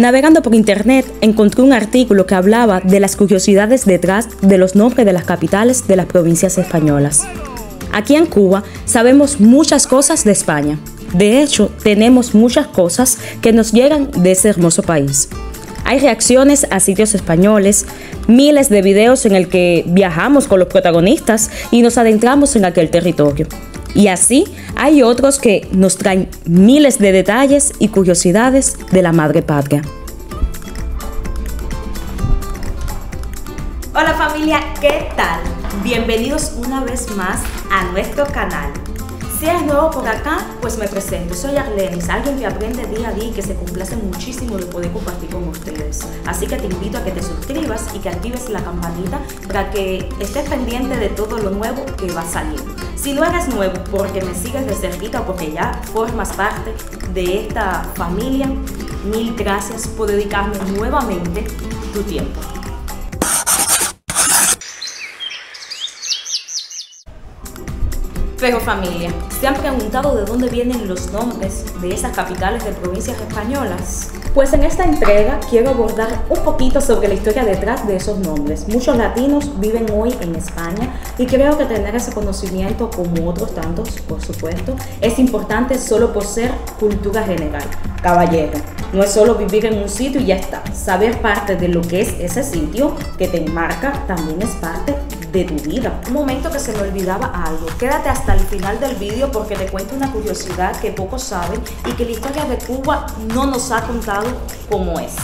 Navegando por internet, encontré un artículo que hablaba de las curiosidades detrás de los nombres de las capitales de las provincias españolas. Aquí en Cuba sabemos muchas cosas de España. De hecho, tenemos muchas cosas que nos llegan de ese hermoso país. Hay reacciones a sitios españoles, miles de videos en el que viajamos con los protagonistas y nos adentramos en aquel territorio. Y así hay otros que nos traen miles de detalles y curiosidades de la madre patria. Hola familia, ¿qué tal? Bienvenidos una vez más a nuestro canal. Si eres nuevo por acá, pues me presento. Soy Arlenis, alguien que aprende día a día y que se complace muchísimo de poder compartir con ustedes. Así que te invito a que te suscribas y que actives la campanita para que estés pendiente de todo lo nuevo que va saliendo. Si no eres nuevo porque me sigues de cerquita o porque ya formas parte de esta familia, mil gracias por dedicarme nuevamente tu tiempo. Pero familia, ¿se han preguntado de dónde vienen los nombres de esas capitales de provincias españolas? Pues en esta entrega quiero abordar un poquito sobre la historia detrás de esos nombres. Muchos latinos viven hoy en España y creo que tener ese conocimiento, como otros tantos, por supuesto, es importante solo por ser cultura general. Caballero, no es solo vivir en un sitio y ya está. Saber parte de lo que es ese sitio que te enmarca también es parte de tu vida. Un momento que se me olvidaba algo. Quédate hasta el final del vídeo porque te cuento una curiosidad que pocos saben y que la historia de Cuba no nos ha contado cómo es.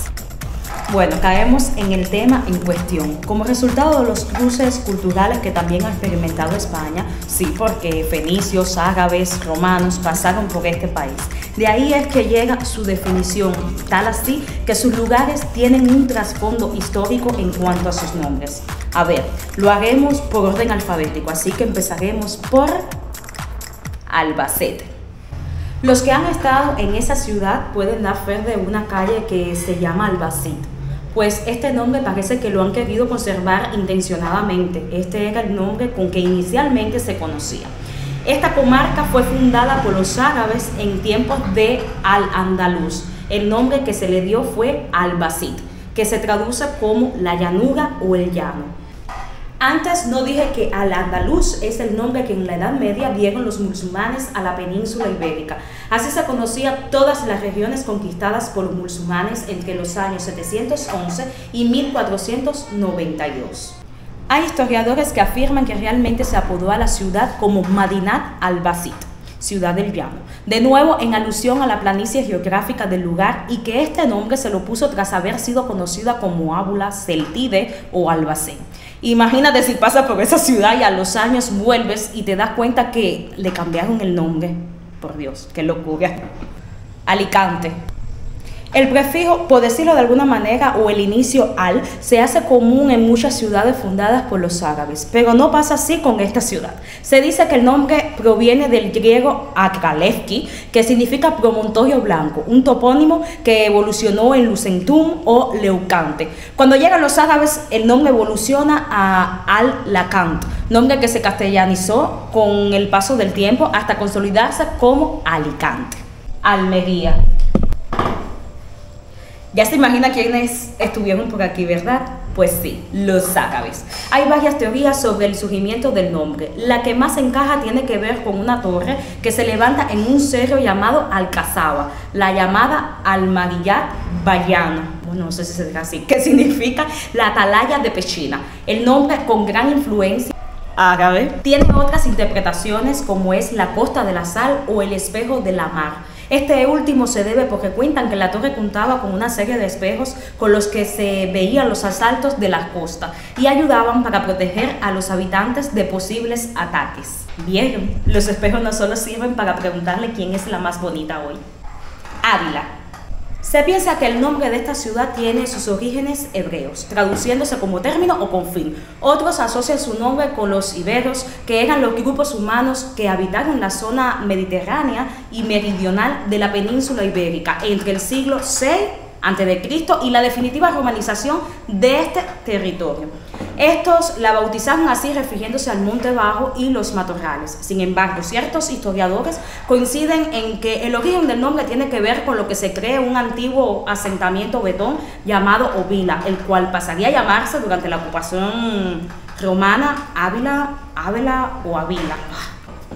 Bueno, caemos en el tema en cuestión. Como resultado de los cruces culturales que también ha experimentado España, sí, porque fenicios, árabes, romanos pasaron por este país. De ahí es que llega su definición, tal así que sus lugares tienen un trasfondo histórico en cuanto a sus nombres. A ver, lo haremos por orden alfabético, así que empezaremos por Albacete. Los que han estado en esa ciudad pueden dar fe de una calle que se llama Albacete. Pues este nombre parece que lo han querido conservar intencionadamente. Este era el nombre con que inicialmente se conocía. Esta comarca fue fundada por los árabes en tiempos de Al-Andalus. El nombre que se le dio fue Albacete, que se traduce como la llanura o el llano. Antes no dije que Al-Andalus es el nombre que en la Edad Media dieron los musulmanes a la península ibérica. Así se conocía todas las regiones conquistadas por los musulmanes entre los años 711 y 1492. Hay historiadores que afirman que realmente se apodó a la ciudad como Madinat Albacete, ciudad del llano, de nuevo en alusión a la planicie geográfica del lugar, y que este nombre se lo puso tras haber sido conocida como Ávila, Celtide o Albacete. Imagínate si pasas por esa ciudad y a los años vuelves y te das cuenta que le cambiaron el nombre. Por Dios, qué locura. Alicante. El prefijo, por decirlo de alguna manera, o el inicio al, se hace común en muchas ciudades fundadas por los árabes, pero no pasa así con esta ciudad. Se dice que el nombre proviene del griego akralevki, que significa promontorio blanco, un topónimo que evolucionó en Lucentum o Leucante. Cuando llegan los árabes, el nombre evoluciona a Al-Lacant, nombre que se castellanizó con el paso del tiempo hasta consolidarse como Alicante. Almería. Ya se imagina quiénes estuvieron por aquí, ¿verdad? Pues sí, los árabes. Hay varias teorías sobre el surgimiento del nombre. La que más encaja tiene que ver con una torre que se levanta en un cerro llamado Alcazaba, la llamada Almariyat Bayana. No sé si se dice así, que significa la atalaya de Pechina. El nombre, con gran influencia árabe, tiene otras interpretaciones como es la costa de la sal o el espejo de la mar. Este último se debe porque cuentan que la torre contaba con una serie de espejos con los que se veían los asaltos de la costa y ayudaban para proteger a los habitantes de posibles ataques. ¿Vieron? Los espejos no solo sirven para preguntarle quién es la más bonita hoy. Ávila. Se piensa que el nombre de esta ciudad tiene sus orígenes hebreos, traduciéndose como término o con fin. Otros asocian su nombre con los iberos, que eran los grupos humanos que habitaron la zona mediterránea y meridional de la península ibérica entre el siglo VI a.C. y la definitiva romanización de este territorio. Estos la bautizaron así refiriéndose al monte bajo y los matorrales. Sin embargo, ciertos historiadores coinciden en que el origen del nombre tiene que ver con lo que se cree un antiguo asentamiento betón llamado Ávila, el cual pasaría a llamarse durante la ocupación romana Ávila.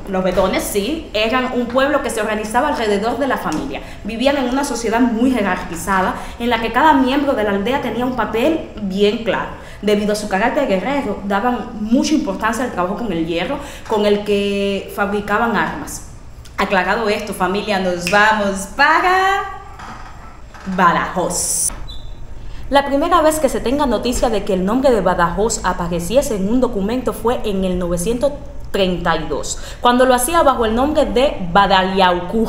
Los betones, sí, eran un pueblo que se organizaba alrededor de la familia. Vivían en una sociedad muy jerarquizada, en la que cada miembro de la aldea tenía un papel bien claro. Debido a su carácter guerrero, daban mucha importancia al trabajo con el hierro, con el que fabricaban armas. Aclarado esto, familia, nos vamos para Badajoz. La primera vez que se tenga noticia de que el nombre de Badajoz apareciese en un documento fue en el 932, cuando lo hacía bajo el nombre de Badaliaucu,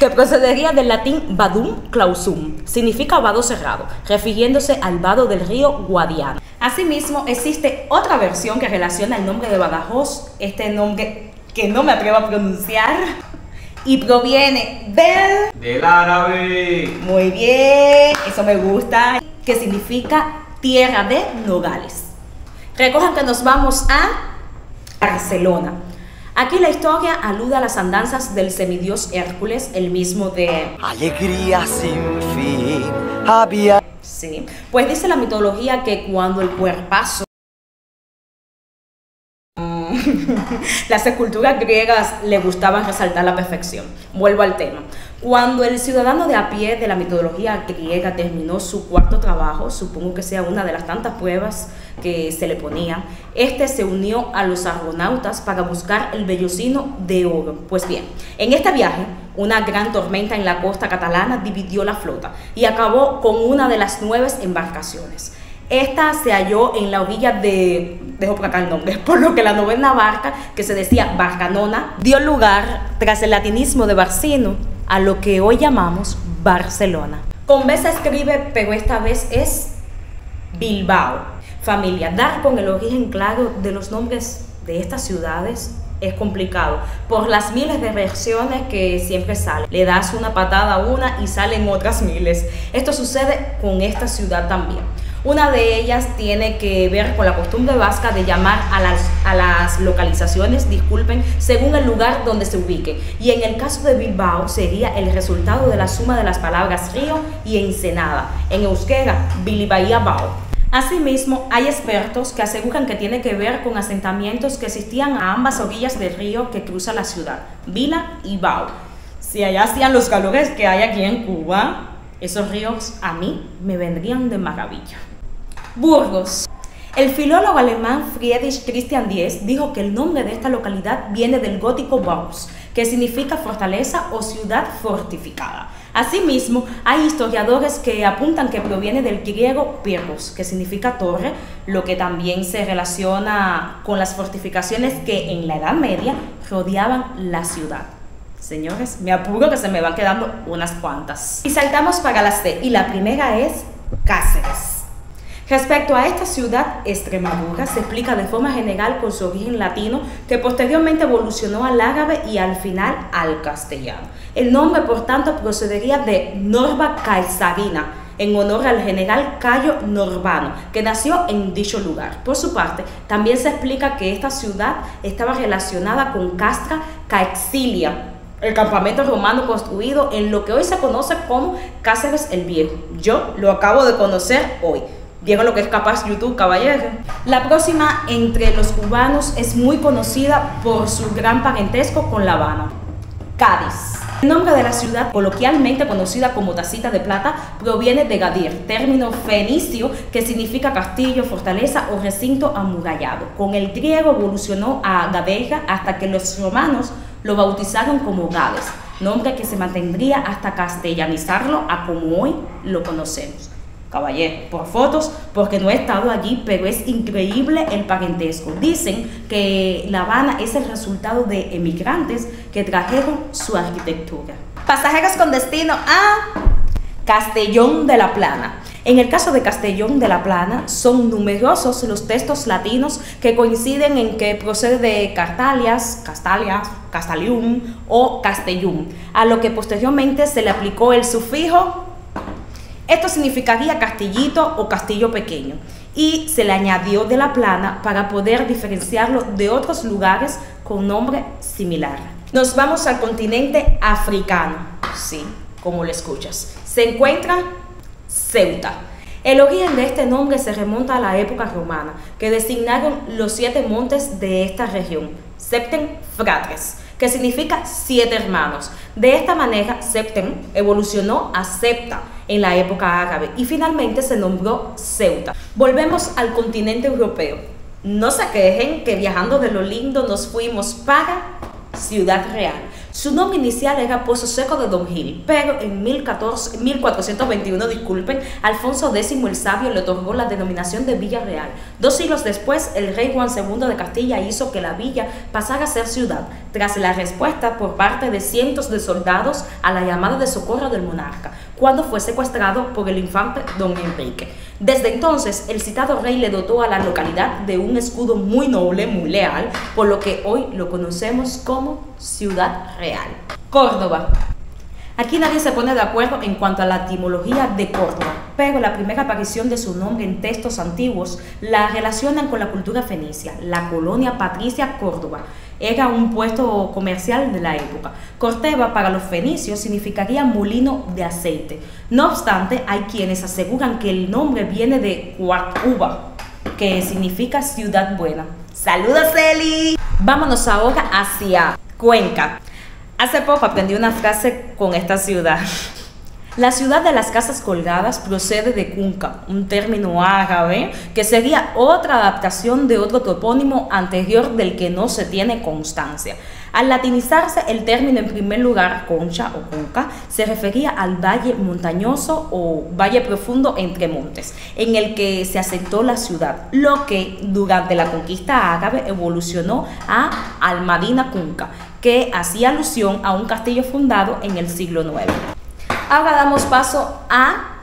que procedería del latín Badum clausum, significa vado cerrado, refiriéndose al vado del río Guadiana. Asimismo, existe otra versión que relaciona el nombre de Badajoz, este nombre que no me atrevo a pronunciar, y proviene del árabe. Muy bien, eso me gusta, que significa tierra de nogales. Recojan que nos vamos a Barcelona. Aquí la historia alude a las andanzas del semidios Hércules, el mismo de alegría sin fin había. Sí, pues dice la mitología que cuando el cuerpazo, las esculturas griegas le gustaban resaltar la perfección. Vuelvo al tema. Cuando el ciudadano de a pie de la mitología griega terminó su cuarto trabajo, supongo que sea una de las tantas pruebas que se le ponía, este se unió a los argonautas para buscar el vellocino de oro. Pues bien, en este viaje, una gran tormenta en la costa catalana dividió la flota y acabó con una de las 9 embarcaciones. Esta se halló en la orilla de, dejo por acá el nombre, por lo que la 9ª barca, que se decía Barcelona, dio lugar, tras el latinismo de Barcino, a lo que hoy llamamos Barcelona. Con B se escribe, pero esta vez es Bilbao. Familia, dar con el origen claro de los nombres de estas ciudades es complicado, por las miles de versiones que siempre salen. Le das una patada a una y salen otras miles. Esto sucede con esta ciudad también. Una de ellas tiene que ver con la costumbre vasca de llamar a las localizaciones, disculpen, según el lugar donde se ubique. Y en el caso de Bilbao sería el resultado de la suma de las palabras río y ensenada. En euskera, Bilbaíabao. Asimismo, hay expertos que aseguran que tiene que ver con asentamientos que existían a ambas orillas del río que cruza la ciudad, Vila y Bao. Si allá hacían los calores que hay aquí en Cuba, esos ríos a mí me vendrían de maravilla. Burgos. El filólogo alemán Friedrich Christian Diez dijo que el nombre de esta localidad viene del gótico Baus, que significa fortaleza o ciudad fortificada. Asimismo, hay historiadores que apuntan que proviene del griego Pyrgos, que significa torre, lo que también se relaciona con las fortificaciones que en la Edad Media rodeaban la ciudad. Señores, me apuro que se me van quedando unas cuantas. Y saltamos para las C, y la primera es Cáceres. Respecto a esta ciudad, Extremadura se explica de forma general con su origen latino, que posteriormente evolucionó al árabe y al final al castellano. El nombre, por tanto, procedería de Norba Caesarina, en honor al general Cayo Norbano, que nació en dicho lugar. Por su parte, también se explica que esta ciudad estaba relacionada con Castra Caexilia, el campamento romano construido en lo que hoy se conoce como Cáceres el Viejo. Yo lo acabo de conocer hoy. Vieron lo que es capaz YouTube, caballero. La próxima entre los cubanos es muy conocida por su gran parentesco con La Habana. Cádiz. El nombre de la ciudad, coloquialmente conocida como Tacita de Plata, proviene de Gadir, término fenicio que significa castillo, fortaleza o recinto amurallado. Con el griego evolucionó a Gadeja hasta que los romanos lo bautizaron como Gades, nombre que se mantendría hasta castellanizarlo a como hoy lo conocemos. Caballero, por fotos, porque no he estado allí, pero es increíble el parentesco. Dicen que La Habana es el resultado de emigrantes que trajeron su arquitectura. Pasajeros con destino a Castellón de la Plana. En el caso de Castellón de la Plana, son numerosos los textos latinos que coinciden en que procede de Cartalias, Castalias, Castalium o Castellum, a lo que posteriormente se le aplicó el sufijo. Esto significaría castillito o castillo pequeño. y se le añadió de la Plana para poder diferenciarlo de otros lugares con nombre similar. Nos vamos al continente africano, sí, como lo escuchas. Se encuentra Ceuta. El origen de este nombre se remonta a la época romana, que designaron los 7 montes de esta región, Septem Fratres, que significa 7 hermanos. De esta manera, Septem evolucionó a Septa en la época árabe y finalmente se nombró Ceuta. Volvemos al continente europeo. No se quejen que viajando de lo lindo nos fuimos para Ciudad Real. Su nombre inicial era Pozo Seco de Don Gil, pero en 1421, Alfonso X el Sabio le otorgó la denominación de Villa Real. 2 siglos después, el rey Juan II de Castilla hizo que la villa pasara a ser ciudad, tras la respuesta por parte de cientos de soldados a la llamada de socorro del monarca, cuando fue secuestrado por el infante Don Enrique. Desde entonces, el citado rey le dotó a la localidad de un escudo muy noble, muy leal, por lo que hoy lo conocemos como Ciudad Real. Córdoba. Aquí nadie se pone de acuerdo en cuanto a la etimología de Córdoba, pero la primera aparición de su nombre en textos antiguos la relacionan con la cultura fenicia, la colonia patricia Córdoba. Era un puesto comercial de la época. Córdoba para los fenicios significaría molino de aceite. No obstante, hay quienes aseguran que el nombre viene de Cuartuba, que significa ciudad buena. ¡Saludos, Eli! Vámonos ahora hacia Cuenca. Hace poco aprendí una frase con esta ciudad. La ciudad de las casas colgadas procede de Cunca, un término árabe que sería otra adaptación de otro topónimo anterior del que no se tiene constancia. Al latinizarse el término en primer lugar, concha o conca, se refería al valle montañoso o valle profundo entre montes, en el que se asentó la ciudad, lo que durante la conquista árabe evolucionó a Almadina Cunca, que hacía alusión a un castillo fundado en el siglo IX. Ahora damos paso a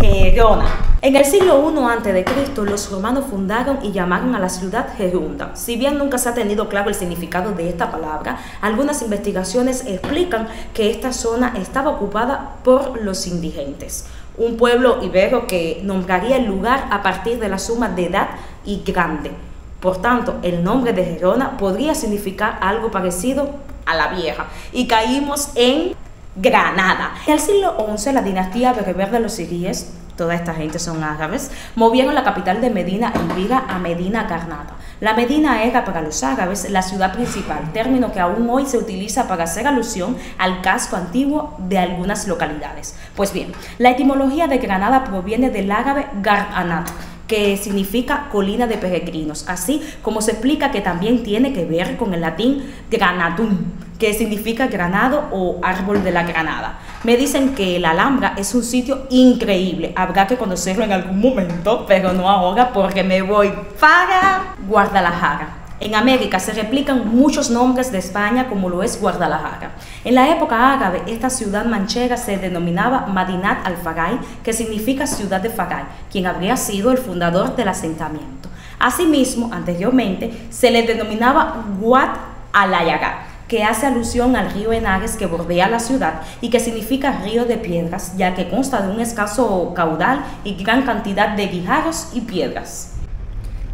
Gerona. En el siglo I a.C., los romanos fundaron y llamaron a la ciudad Gerunda. Si bien nunca se ha tenido claro el significado de esta palabra, algunas investigaciones explican que esta zona estaba ocupada por los indigentes, un pueblo ibero que nombraría el lugar a partir de la suma de edad y grande. Por tanto, el nombre de Gerona podría significar algo parecido a la vieja. Y caímos en Granada. En el siglo XI, la dinastía bereber de los siríes, toda esta gente son árabes, movieron la capital de Medina Elvira a Medina Granada. La Medina era para los árabes la ciudad principal, término que aún hoy se utiliza para hacer alusión al casco antiguo de algunas localidades. Pues bien, la etimología de Granada proviene del árabe Gar'anat, que significa colina de peregrinos, así como se explica que también tiene que ver con el latín granatum, que significa granado o árbol de la granada. Me dicen que la Alhambra es un sitio increíble, habrá que conocerlo en algún momento, pero no ahora porque me voy para Guadalajara. En América se replican muchos nombres de España, como lo es Guadalajara. En la época árabe, esta ciudad manchega se denominaba Madinat al-Faray, que significa ciudad de Faray, quien habría sido el fundador del asentamiento. Asimismo, anteriormente, se le denominaba Guad al-Ayaga, que hace alusión al río Henares que bordea la ciudad y que significa río de piedras, ya que consta de un escaso caudal y gran cantidad de guijarros y piedras.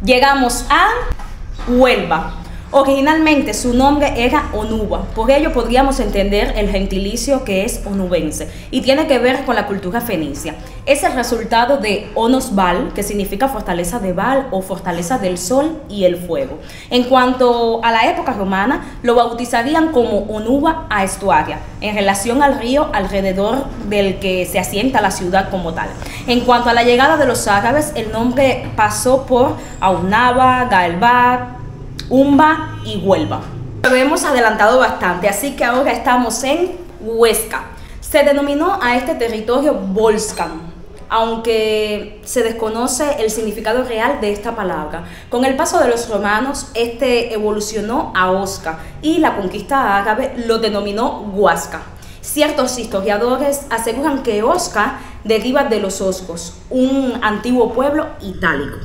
Llegamos a Huelva. Originalmente su nombre era Onuba, por ello podríamos entender el gentilicio que es onubense y tiene que ver con la cultura fenicia. Es el resultado de Onosbal, que significa fortaleza de Baal o fortaleza del sol y el fuego. En cuanto a la época romana, lo bautizarían como Onuba a Estuaria, en relación al río alrededor del que se asienta la ciudad como tal. En cuanto a la llegada de los árabes, el nombre pasó por Aunaba, Galba, Umba y Huelva. Lo hemos adelantado bastante, así que ahora estamos en Huesca. Se denominó a este territorio Volscan, aunque se desconoce el significado real de esta palabra. Con el paso de los romanos, este evolucionó a Osca y la conquista árabe lo denominó Huasca. Ciertos historiadores aseguran que Osca deriva de los oscos, un antiguo pueblo itálico.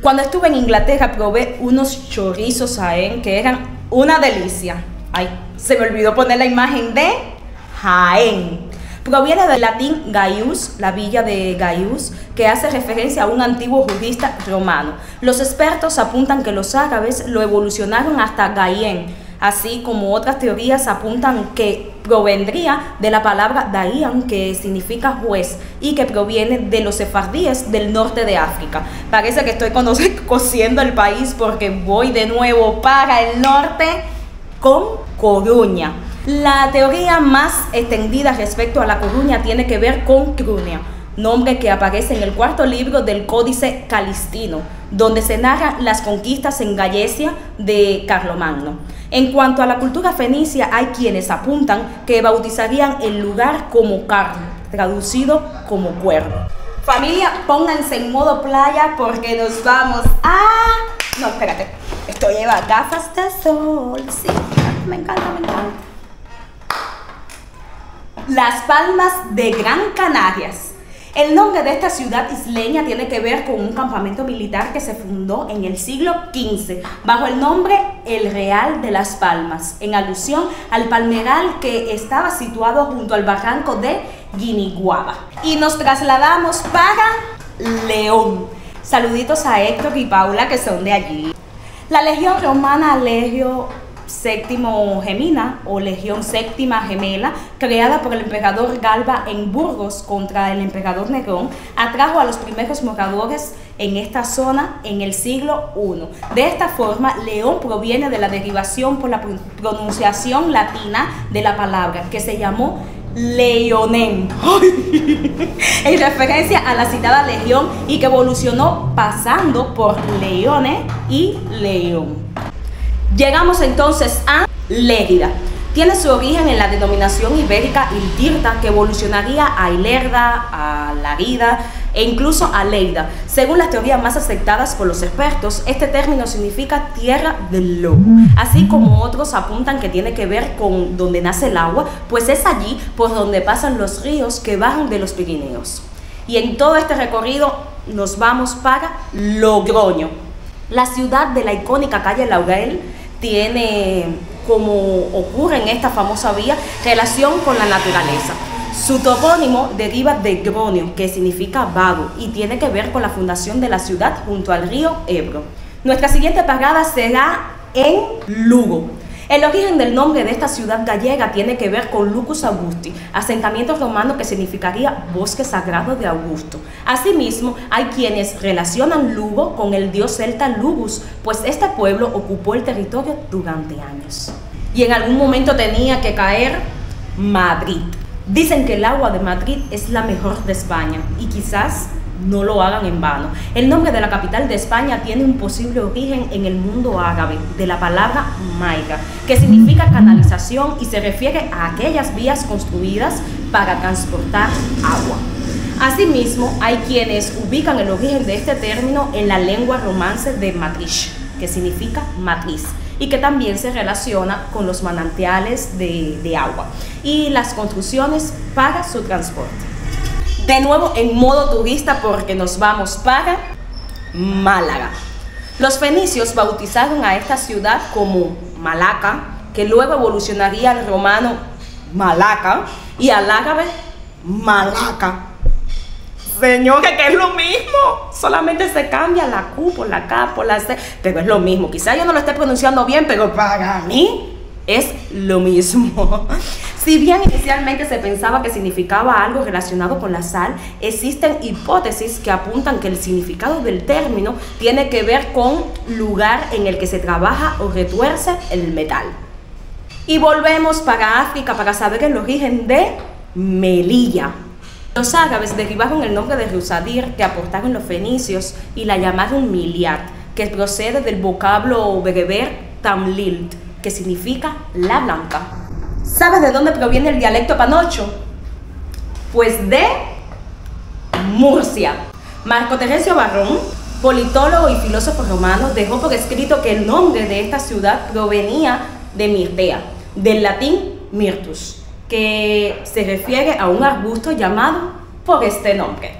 Cuando estuve en Inglaterra probé unos chorizos Jaén que eran una delicia. Ay, se me olvidó poner la imagen de Jaén. Proviene del latín Gaius, la villa de Gaius, que hace referencia a un antiguo jurista romano. Los expertos apuntan que los árabes lo evolucionaron hasta Gaien, así como otras teorías apuntan que provendría de la palabra Dayan, que significa juez, y que proviene de los sefardíes del norte de África. Parece que estoy conociendo el país porque voy de nuevo para el norte con Coruña. La teoría más extendida respecto a la Coruña tiene que ver con Crunia, nombre que aparece en el cuarto libro del Códice Calistino, donde se narran las conquistas en Galicia de Carlomagno. En cuanto a la cultura fenicia, hay quienes apuntan que bautizarían el lugar como Carn, traducido como cuervo. Familia, pónganse en modo playa porque nos vamos a... No, espérate, esto lleva gafas de sol, sí, me encanta, me encanta. Las Palmas de Gran Canarias. El nombre de esta ciudad isleña tiene que ver con un campamento militar que se fundó en el siglo XV bajo el nombre El Real de las Palmas, en alusión al palmeral que estaba situado junto al barranco de Guiniguaba. Y nos trasladamos para León. Saluditos a Héctor y Paula que son de allí. La legión romana Legio Séptimo Gemina o Legión Séptima Gemela, creada por el emperador Galba en Burgos contra el emperador Nerón, atrajo a los primeros moradores en esta zona en el siglo I. De esta forma, León proviene de la derivación por la pronunciación latina de la palabra, que se llamó Leonem, en referencia a la citada legión y que evolucionó pasando por Leone y León. Llegamos entonces a Lérida. Tiene su origen en la denominación ibérica Iltirta, que evolucionaría a Ilerda, a Larida e incluso a Leida. Según las teorías más aceptadas por los expertos, este término significa tierra del lobo, así como otros apuntan que tiene que ver con donde nace el agua, pues es allí por donde pasan los ríos que bajan de los Pirineos. Y en todo este recorrido nos vamos para Logroño. La ciudad de la icónica calle Laurel tiene, como ocurre en esta famosa vía, relación con la naturaleza. Su topónimo deriva de Gronio, que significa vago, y tiene que ver con la fundación de la ciudad junto al río Ebro. Nuestra siguiente parada será en Lugo. El origen del nombre de esta ciudad gallega tiene que ver con Lucus Augusti, asentamiento romano que significaría bosque sagrado de Augusto. Asimismo, hay quienes relacionan Lugo con el dios celta Lugus, pues este pueblo ocupó el territorio durante años. Y en algún momento tenía que caer Madrid. Dicen que el agua de Madrid es la mejor de España y quizás no lo hagan en vano. El nombre de la capital de España tiene un posible origen en el mundo árabe, de la palabra maiga, que significa canalización y se refiere a aquellas vías construidas para transportar agua. Asimismo, hay quienes ubican el origen de este término en la lengua romance de Matrish, que significa matriz, y que también se relaciona con los manantiales de agua y las construcciones para su transporte. De nuevo en modo turista porque nos vamos para Málaga. Los fenicios bautizaron a esta ciudad como Malaca, que luego evolucionaría al romano Malaca y al árabe Malaca. Señora, que es lo mismo, solamente se cambia la Q por la K por la C, pero es lo mismo. Quizá yo no lo esté pronunciando bien, pero para mí es lo mismo. Si bien inicialmente se pensaba que significaba algo relacionado con la sal, existen hipótesis que apuntan que el significado del término tiene que ver con lugar en el que se trabaja o retuerce el metal. Y volvemos para África para saber el origen de Melilla. Los árabes derivaron el nombre de Rusadir que aportaron los fenicios y la llamaron Miliat, que procede del vocablo bereber Tamlilt, que significa la blanca. ¿Sabes de dónde proviene el dialecto panocho? Pues de Murcia. Marco Terencio Varrón, politólogo y filósofo romano, dejó por escrito que el nombre de esta ciudad provenía de Mirtea, del latín Mirtus, que se refiere a un arbusto llamado por este nombre.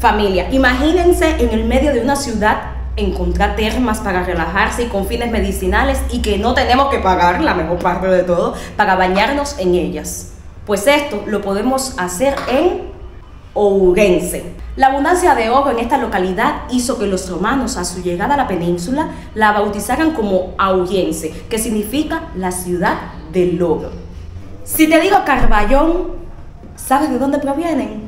Familia, imagínense en el medio de una ciudad encontrar termas para relajarse y con fines medicinales y que no tenemos que pagar, la mejor parte de todo, para bañarnos en ellas. Pues esto lo podemos hacer en Ourense. La abundancia de oro en esta localidad hizo que los romanos, a su llegada a la península, la bautizaran como Ourense, que significa la ciudad del oro. Si te digo Carballón, ¿sabes de dónde provienen?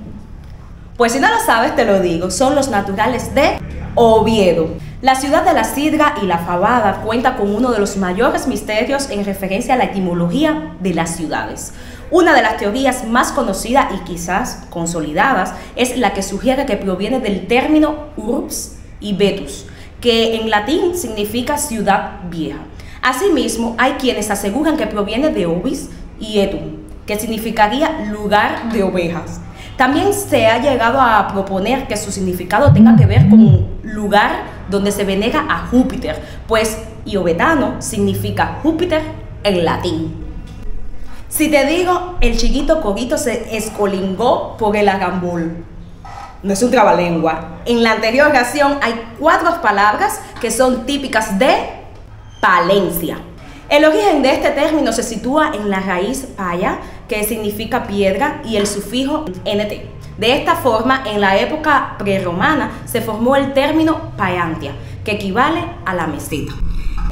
Pues si no lo sabes, te lo digo, son los naturales de Oviedo. La ciudad de la sidra y la fabada cuenta con uno de los mayores misterios en referencia a la etimología de las ciudades. Una de las teorías más conocidas y quizás consolidadas es la que sugiere que proviene del término urbs y vetus, que en latín significa ciudad vieja. Asimismo, hay quienes aseguran que proviene de ovis y etum, que significaría lugar de ovejas. También se ha llegado a proponer que su significado tenga que ver con un lugar donde se venera a Júpiter, pues iovetano significa Júpiter en latín. Si te digo, el chiquito Corito se escolingó por el agambol. No es un trabalengua. En la anterior oración hay 4 palabras que son típicas de Palencia. El origen de este término se sitúa en la raíz paya, que significa piedra, y el sufijo -nt. De esta forma, en la época prerromana se formó el término Paiantia, que equivale a la meseta.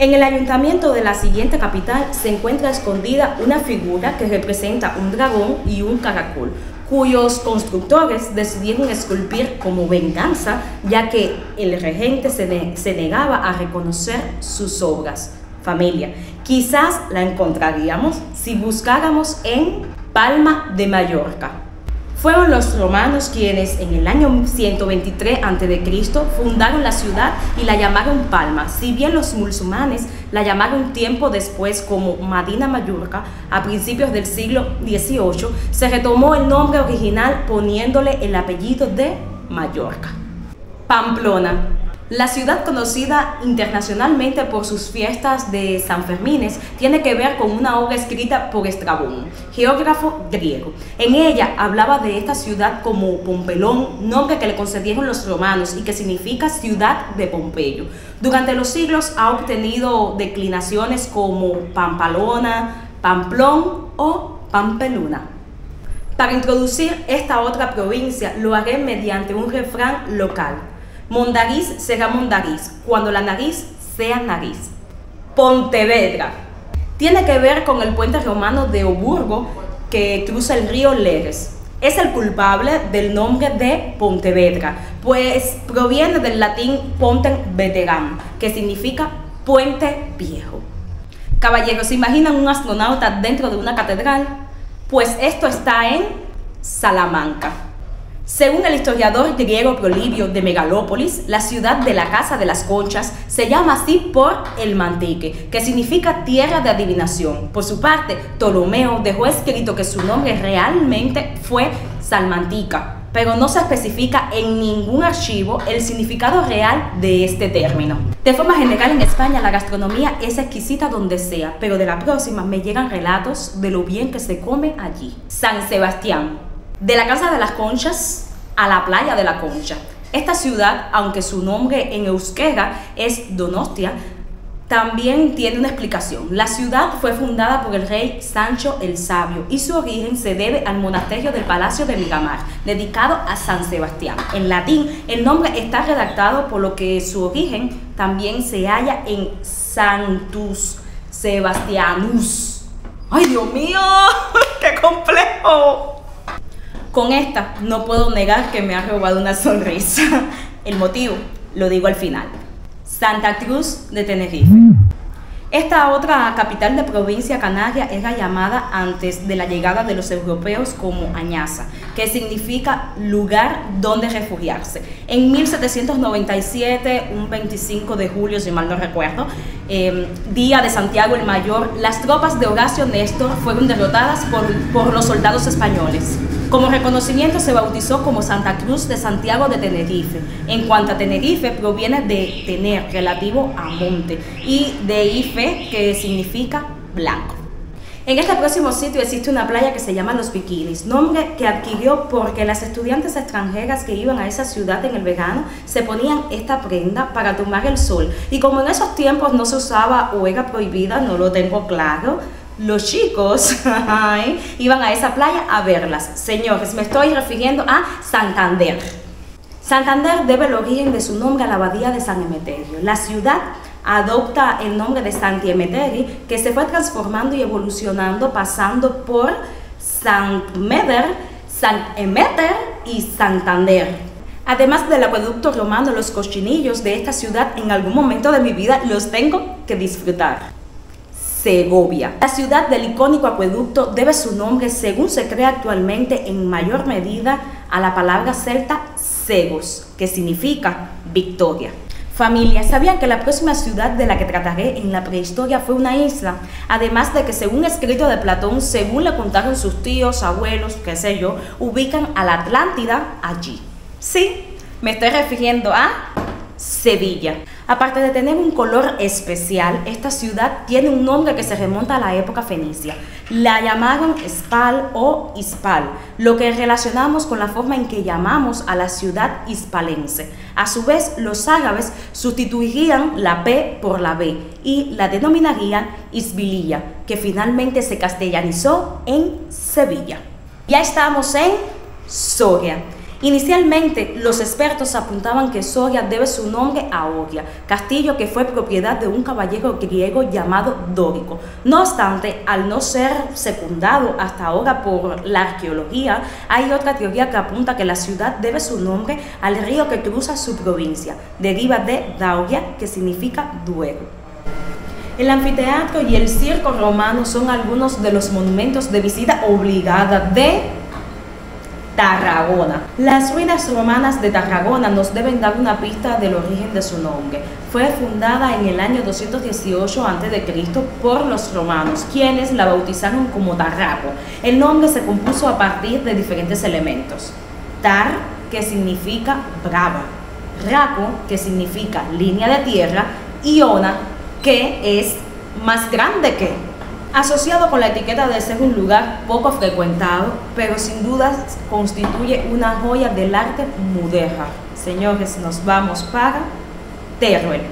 En el ayuntamiento de la siguiente capital se encuentra escondida una figura que representa un dragón y un caracol, cuyos constructores decidieron esculpir como venganza, ya que el regente se negaba a reconocer sus obras. Familia, quizás la encontraríamos si buscáramos en Palma de Mallorca. Fueron los romanos quienes en el año 123 a.C. fundaron la ciudad y la llamaron Palma, si bien los musulmanes la llamaron tiempo después como Medina Mallorca. A principios del siglo XVIII se retomó el nombre original poniéndole el apellido de Mallorca. Pamplona. La ciudad, conocida internacionalmente por sus fiestas de Sanfermines, tiene que ver con una obra escrita por Estrabón, geógrafo griego. En ella hablaba de esta ciudad como Pompelón, nombre que le concedieron los romanos y que significa ciudad de Pompeyo. Durante los siglos ha obtenido declinaciones como Pampalona, Pamplón o Pampeluna. Para introducir esta otra provincia lo haré mediante un refrán local. Mondariz será mondariz cuando la nariz sea nariz. Pontevedra tiene que ver con el puente romano de Oburgo que cruza el río Leres. Es el culpable del nombre de Pontevedra, pues proviene del latín ponten veteram, que significa puente viejo. Caballeros, ¿se imaginan un astronauta dentro de una catedral? Pues esto está en Salamanca. Según el historiador griego Polibio de Megalópolis, la ciudad de la Casa de las Conchas se llama así por el mantique, que significa tierra de adivinación. Por su parte, Ptolomeo dejó escrito que su nombre realmente fue Salmantica, pero no se especifica en ningún archivo el significado real de este término. De forma general, en España la gastronomía es exquisita donde sea, pero de la próxima me llegan relatos de lo bien que se come allí. San Sebastián. De la Casa de las Conchas a la Playa de la Concha. Esta ciudad, aunque su nombre en euskera es Donostia, también tiene una explicación. La ciudad fue fundada por el rey Sancho el Sabio y su origen se debe al monasterio del Palacio de Miramar, dedicado a San Sebastián. En latín, el nombre está redactado, por lo que su origen también se halla en Sanctus Sebastianus. ¡Ay, Dios mío! ¡Qué complejo! Con esta no puedo negar que me ha robado una sonrisa. El motivo lo digo al final. Santa Cruz de Tenerife. Esta otra capital de provincia canaria era llamada antes de la llegada de los europeos como Añaza, que significa lugar donde refugiarse. En 1797, un 25 de julio, si mal no recuerdo, día de Santiago el Mayor, las tropas de Horacio Néstor fueron derrotadas por los soldados españoles. Como reconocimiento se bautizó como Santa Cruz de Santiago de Tenerife. En cuanto a Tenerife, proviene de tener, relativo a monte, y de ife, que significa blanco. En este próximo sitio existe una playa que se llama Los Bikinis, nombre que adquirió porque las estudiantes extranjeras que iban a esa ciudad en el verano se ponían esta prenda para tomar el sol, y como en esos tiempos no se usaba o era prohibida, no lo tengo claro, los chicos iban a esa playa a verlas. Señores, me estoy refiriendo a Santander. Santander debe el origen de su nombre a la abadía de San Emeterio. La ciudad adopta el nombre de Santi Emeteri, que se fue transformando y evolucionando, pasando por San Emeter y Santander. Además del acueducto romano, los cochinillos de esta ciudad en algún momento de mi vida los tengo que disfrutar. Segovia. La ciudad del icónico acueducto debe su nombre, según se cree actualmente en mayor medida, a la palabra celta segos, que significa victoria. Familia, ¿sabían que la próxima ciudad de la que trataré en la prehistoria fue una isla? Además de que, según escrito de Platón, según le contaron sus tíos, abuelos, qué sé yo, ubican a la Atlántida allí. Sí, me estoy refiriendo a Sevilla. Aparte de tener un color especial, esta ciudad tiene un nombre que se remonta a la época fenicia. La llamaron Spal o Hispal, lo que relacionamos con la forma en que llamamos a la ciudad hispalense. A su vez, los árabes sustituirían la P por la B y la denominarían Isbililla, que finalmente se castellanizó en Sevilla. Ya estamos en Soria. Inicialmente, los expertos apuntaban que Soria debe su nombre a Oria, castillo que fue propiedad de un caballero griego llamado Dórico. No obstante, al no ser secundado hasta ahora por la arqueología, hay otra teoría que apunta que la ciudad debe su nombre al río que cruza su provincia, deriva de Dauria, que significa Duero. El anfiteatro y el circo romano son algunos de los monumentos de visita obligada de Tarragona. Las ruinas romanas de Tarragona nos deben dar una pista del origen de su nombre. Fue fundada en el año 218 a.C. por los romanos, quienes la bautizaron como Tarraco. El nombre se compuso a partir de diferentes elementos. Tar, que significa brava, Raco, que significa línea de tierra, y Ona, que es más grande que. Asociado con la etiqueta de ser un lugar poco frecuentado, pero sin dudas constituye una joya del arte mudéjar. Señores, nos vamos para Teruel.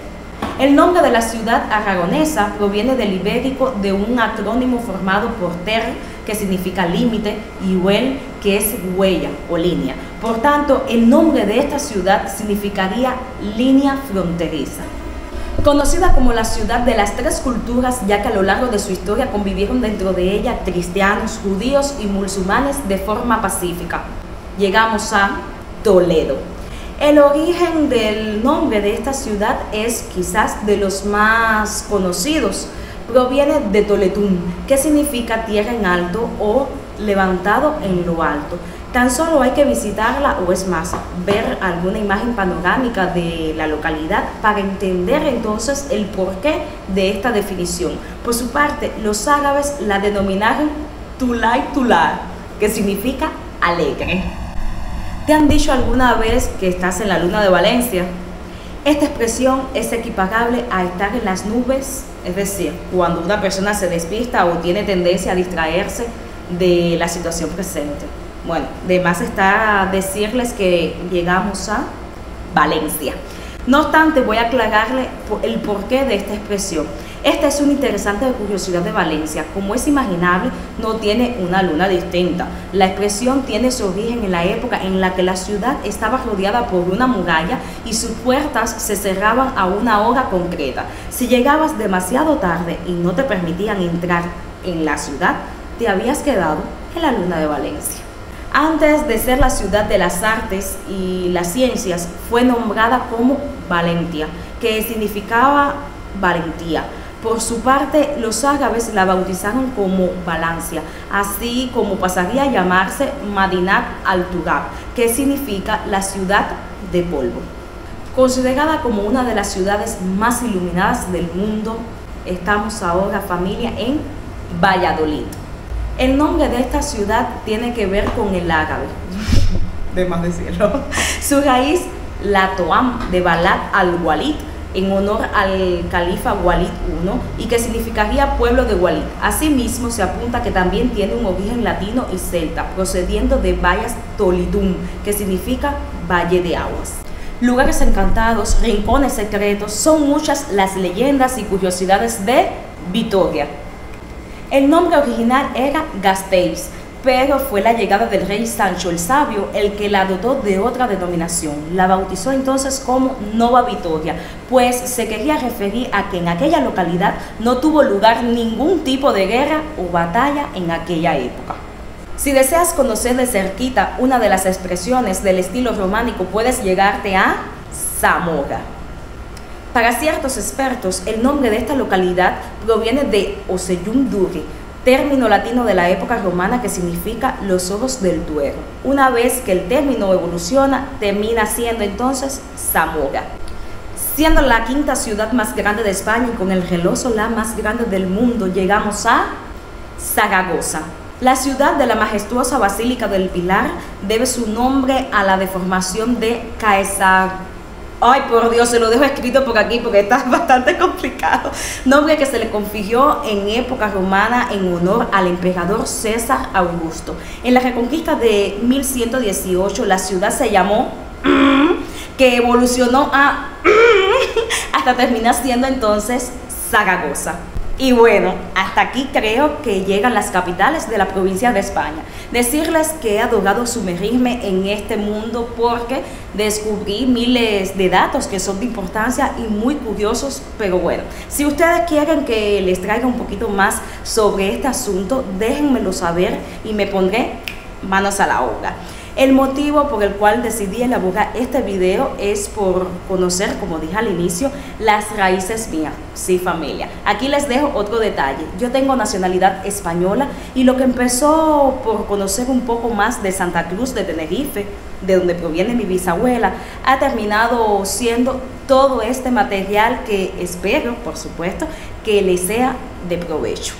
El nombre de la ciudad aragonesa proviene del ibérico de un acrónimo formado por ter, que significa límite, y huel, que es huella o línea. Por tanto, el nombre de esta ciudad significaría línea fronteriza. Conocida como la ciudad de las tres culturas, ya que a lo largo de su historia convivieron dentro de ella cristianos, judíos y musulmanes de forma pacífica. Llegamos a Toledo. El origen del nombre de esta ciudad es quizás de los más conocidos. Proviene de Toletún, que significa tierra en alto o levantado en lo alto. Tan solo hay que visitarla, o es más, ver alguna imagen panorámica de la localidad para entender entonces el porqué de esta definición. Por su parte, los árabes la denominaron Tulay, que significa alegre. ¿Te han dicho alguna vez que estás en la luna de Valencia? Esta expresión es equiparable a estar en las nubes, es decir, cuando una persona se despista o tiene tendencia a distraerse de la situación presente. Bueno, de más está decirles que llegamos a Valencia. No obstante, voy a aclararle el porqué de esta expresión. Esta es una interesante curiosidad de Valencia. Como es imaginable, no tiene una luna distinta. La expresión tiene su origen en la época en la que la ciudad estaba rodeada por una muralla y sus puertas se cerraban a una hora concreta. Si llegabas demasiado tarde y no te permitían entrar en la ciudad, te habías quedado en la luna de Valencia. Antes de ser la ciudad de las artes y las ciencias, fue nombrada como Valentia, que significaba valentía. Por su parte, los árabes la bautizaron como Valencia, así como pasaría a llamarse Madinat al-Tugab, que significa la ciudad de polvo. Considerada como una de las ciudades más iluminadas del mundo, estamos ahora, familia, en Valladolid. El nombre de esta ciudad tiene que ver con el árabe, de más decirlo. Su raíz, la Toam, de Balad al-Walid, en honor al califa Walid I, y que significaría pueblo de Walid. Asimismo, se apunta que también tiene un origen latino y celta, procediendo de Valles Tolidum, que significa valle de aguas. Lugares encantados, rincones secretos, son muchas las leyendas y curiosidades de Vitoria. El nombre original era Gasteiz, pero fue la llegada del rey Sancho el Sabio el que la dotó de otra denominación. La bautizó entonces como Nova Vitoria, pues se quería referir a que en aquella localidad no tuvo lugar ningún tipo de guerra o batalla en aquella época. Si deseas conocer de cerquita una de las expresiones del estilo románico, puedes llegarte a Zamora. Para ciertos expertos, el nombre de esta localidad proviene de Ocellum Duri, término latino de la época romana que significa los ojos del Duero. Una vez que el término evoluciona, termina siendo entonces Zamora. Siendo la quinta ciudad más grande de España y con el reloj solar más grande del mundo, llegamos a Zaragoza. La ciudad de la majestuosa Basílica del Pilar debe su nombre a la deformación de Caesar. Ay, por Dios, se lo dejo escrito por aquí porque está bastante complicado. Nombre que se le confirió en época romana en honor al emperador César Augusto. En la Reconquista de 1118 la ciudad se llamó que evolucionó a hasta terminar siendo entonces Zaragoza. Y bueno, hasta aquí creo que llegan las capitales de la provincia de España. Decirles que he adorado sumergirme en este mundo porque descubrí miles de datos que son de importancia y muy curiosos, pero bueno. Si ustedes quieren que les traiga un poquito más sobre este asunto, déjenmelo saber y me pondré manos a la obra. El motivo por el cual decidí elaborar este video es por conocer, como dije al inicio, las raíces mías, sí familia. Aquí les dejo otro detalle, yo tengo nacionalidad española y lo que empezó por conocer un poco más de Santa Cruz de Tenerife, de donde proviene mi bisabuela, ha terminado siendo todo este material que espero, por supuesto, que les sea de provecho.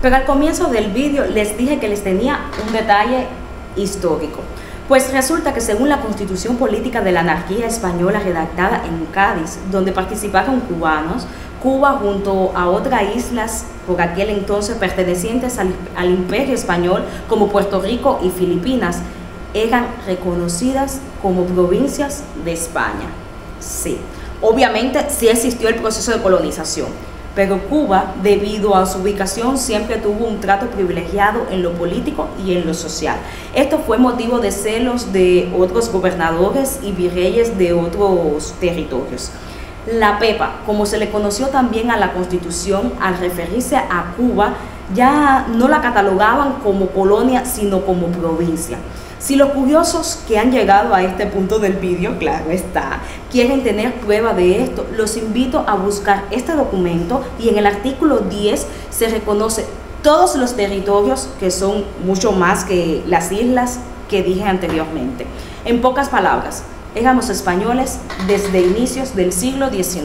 Pero al comienzo del video les dije que les tenía un detalle histórico. Pues resulta que según la Constitución Política de la Anarquía Española redactada en Cádiz, donde participaron cubanos, Cuba junto a otras islas por aquel entonces pertenecientes al Imperio Español como Puerto Rico y Filipinas, eran reconocidas como provincias de España. Sí, obviamente sí existió el proceso de colonización, pero Cuba, debido a su ubicación, siempre tuvo un trato privilegiado en lo político y en lo social. Esto fue motivo de celos de otros gobernadores y virreyes de otros territorios. La Pepa, como se le conoció también a la Constitución, al referirse a Cuba, ya no la catalogaban como colonia, sino como provincia. Si los curiosos que han llegado a este punto del vídeo, claro está, quieren tener prueba de esto, los invito a buscar este documento y en el artículo 10 se reconoce todos los territorios que son mucho más que las islas que dije anteriormente. En pocas palabras, éramos españoles desde inicios del siglo XIX.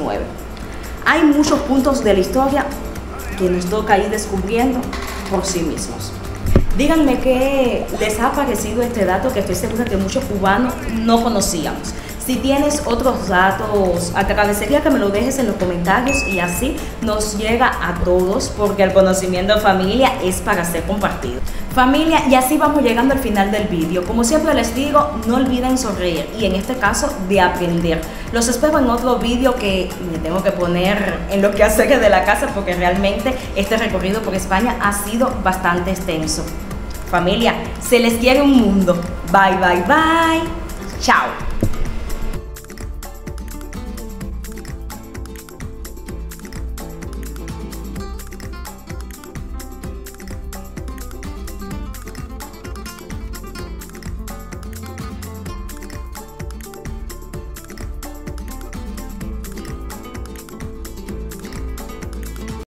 Hay muchos puntos de la historia que nos toca ir descubriendo por sí mismos. Díganme qué les ha parecido este dato que estoy segura que muchos cubanos no conocíamos. Si tienes otros datos, agradecería que me lo dejes en los comentarios y así nos llega a todos porque el conocimiento de familia es para ser compartido. Familia, y así vamos llegando al final del vídeo. Como siempre les digo, no olviden sonreír y en este caso de aprender. Los espero en otro vídeo que me tengo que poner en lo que hacer de la casa porque realmente este recorrido por España ha sido bastante extenso. Familia, se les quiere un mundo. Bye, bye, bye. Chao.